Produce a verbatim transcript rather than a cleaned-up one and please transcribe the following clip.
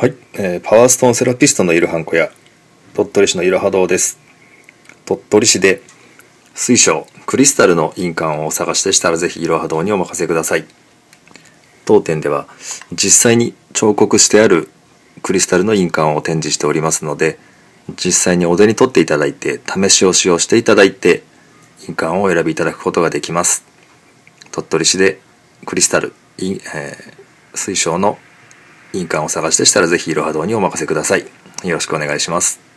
はい、えー、パワーストーンセラピストのいろはんこや鳥取市のいろは堂です。鳥取市で水晶クリスタルの印鑑をお探しでしたらぜひいろは堂にお任せください。当店では実際に彫刻してあるクリスタルの印鑑を展示しておりますので、実際にお手に取っていただいて試しを使用していただいて印鑑をお選びいただくことができます。鳥取市でクリスタル、えー、水晶の印鑑を探しでしたらぜひいろは堂にお任せください。よろしくお願いします。